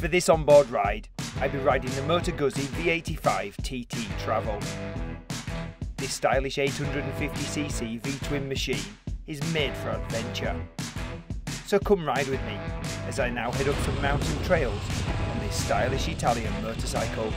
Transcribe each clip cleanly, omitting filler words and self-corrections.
For this onboard ride, I'll be riding the Moto Guzzi V85 TT Travel. This stylish 850cc V-twin machine is made for adventure. So come ride with me as I now head up some mountain trails on this stylish Italian motorcycle.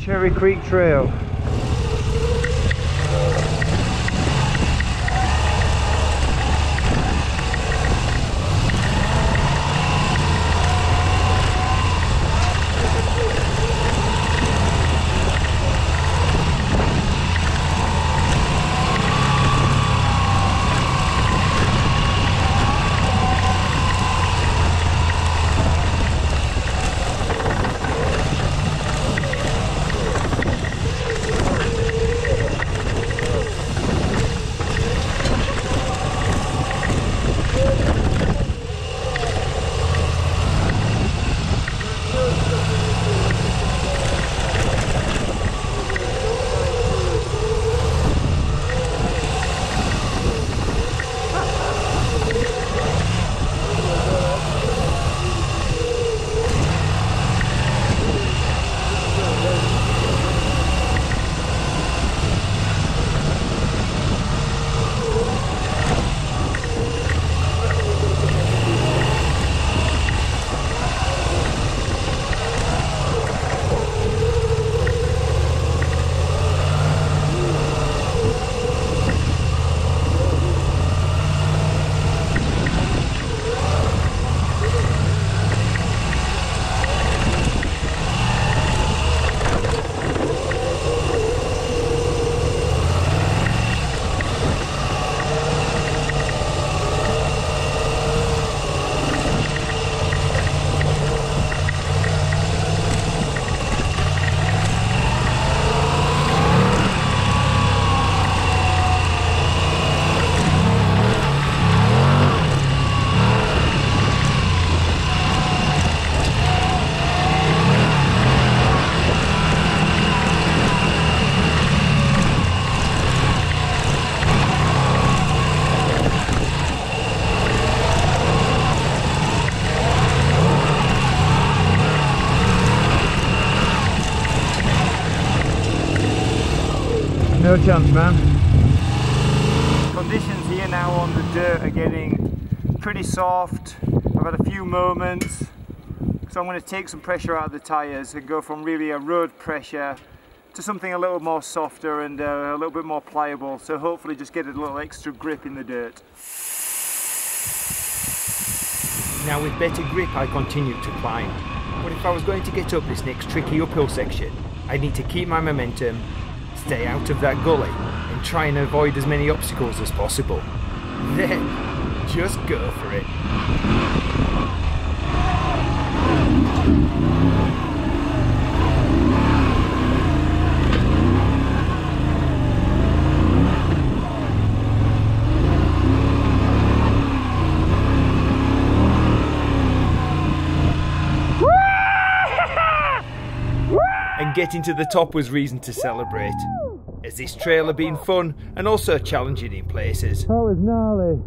Cherry Creek Trail. no chance, man. Conditions here now on the dirt are getting pretty soft. I've had a few moments, so I'm going to take some pressure out of the tyres and go from really a road pressure to something a little more softer and a little bit more pliable, so hopefully just get a little extra grip in the dirt. Now with better grip I continued to climb, but if I was going to get up this next tricky uphill section, I need to keep my momentum, stay out of that gully and try and avoid as many obstacles as possible. Then just go for it. And getting to the top was reason to celebrate, as this trail had been fun and also challenging in places. That was gnarly.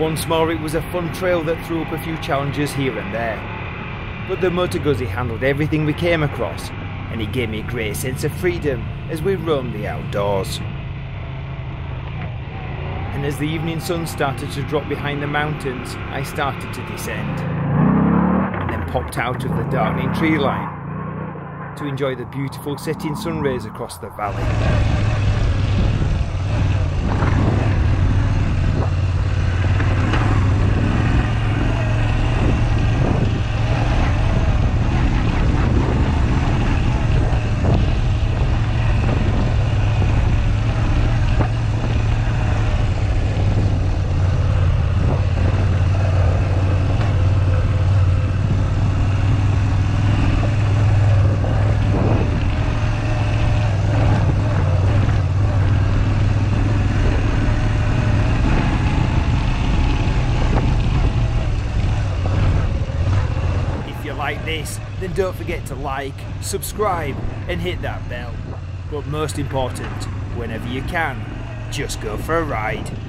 Once more, it was a fun trail that threw up a few challenges here and there. But the Moto Guzzi handled everything we came across, and he gave me a great sense of freedom as we roamed the outdoors. And as the evening sun started to drop behind the mountains, I started to descend, and then popped out of the darkening tree line to enjoy the beautiful setting sun rays across the valley. don't forget to like, subscribe and hit that bell. But most important, whenever you can, just go for a ride.